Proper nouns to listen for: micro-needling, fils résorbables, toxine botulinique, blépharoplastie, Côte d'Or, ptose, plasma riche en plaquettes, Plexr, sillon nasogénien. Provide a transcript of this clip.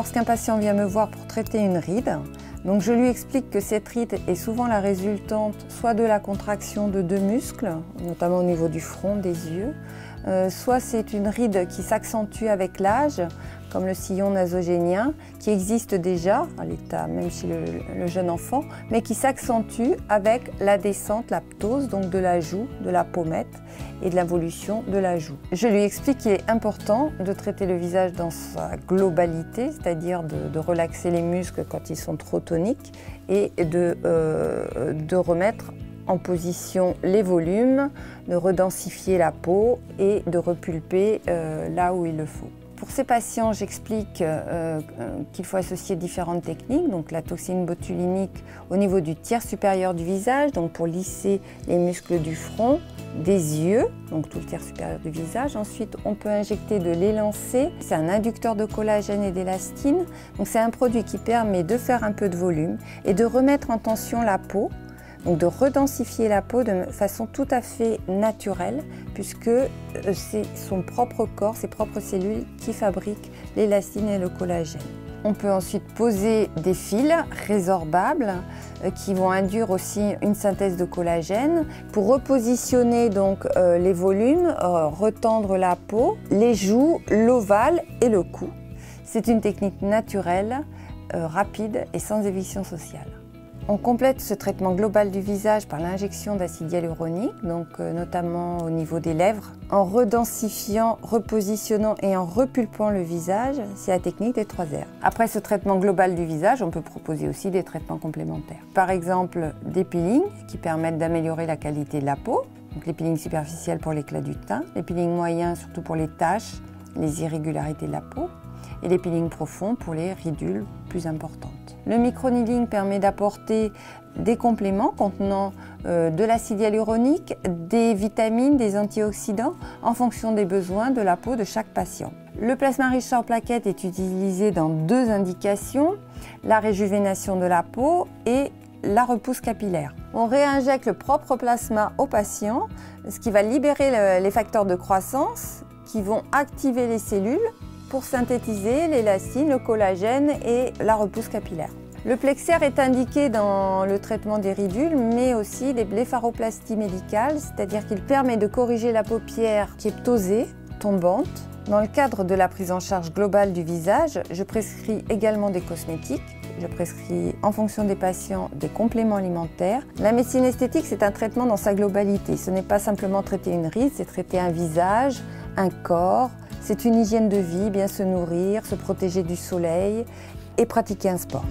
lorsqu'un patient vient me voir pour traiter une ride, donc je lui explique que cette ride est souvent la résultante soit de la contraction de deux muscles, notamment au niveau du front, des yeux, soit c'est une ride qui s'accentue avec l'âge, comme le sillon nasogénien, qui existe déjà à l'état même chez le jeune enfant, mais qui s'accentue avec la descente, la ptose, donc de la joue, de la pommette et de l'involution de la joue. Je lui explique qu'il est important de traiter le visage dans sa globalité, c'est-à-dire de relaxer les muscles quand ils sont trop toniques et de remettre en position les volumes, de redensifier la peau et de repulper là où il le faut. Pour ces patients, j'explique qu'il faut associer différentes techniques, donc la toxine botulinique au niveau du tiers supérieur du visage, donc pour lisser les muscles du front, des yeux, donc tout le tiers supérieur du visage. Ensuite, on peut injecter de l'élancé, c'est un inducteur de collagène et d'élastine, donc c'est un produit qui permet de faire un peu de volume et de remettre en tension la peau, donc de redensifier la peau de façon tout à fait naturelle, puisque c'est son propre corps, ses propres cellules qui fabriquent l'élastine et le collagène. On peut ensuite poser des fils résorbables qui vont induire aussi une synthèse de collagène pour repositionner donc les volumes, retendre la peau, les joues, l'ovale et le cou. C'est une technique naturelle, rapide et sans éviction sociale. On complète ce traitement global du visage par l'injection d'acide hyaluronique, donc notamment au niveau des lèvres, en redensifiant, repositionnant et en repulpant le visage. C'est la technique des 3 R. Après ce traitement global du visage, on peut proposer aussi des traitements complémentaires. Par exemple, des peelings qui permettent d'améliorer la qualité de la peau, donc les peelings superficiels pour l'éclat du teint, les peelings moyens surtout pour les taches, les irrégularités de la peau, et les peelings profonds pour les ridules plus importantes. Le micro-needling permet d'apporter des compléments contenant de l'acide hyaluronique, des vitamines, des antioxydants en fonction des besoins de la peau de chaque patient. Le plasma riche en plaquettes est utilisé dans 2 indications, la réjuvénation de la peau et la repousse capillaire. On réinjecte le propre plasma au patient, ce qui va libérer les facteurs de croissance qui vont activer les cellules pour synthétiser l'élastine, le collagène et la repousse capillaire. Le Plexr est indiqué dans le traitement des ridules, mais aussi des blépharoplasties médicales, c'est-à-dire qu'il permet de corriger la paupière qui est ptosée, tombante. Dans le cadre de la prise en charge globale du visage, je prescris également des cosmétiques. Je prescris en fonction des patients des compléments alimentaires. La médecine esthétique, c'est un traitement dans sa globalité. Ce n'est pas simplement traiter une ride, c'est traiter un visage, un corps. C'est une hygiène de vie, bien se nourrir, se protéger du soleil et pratiquer un sport.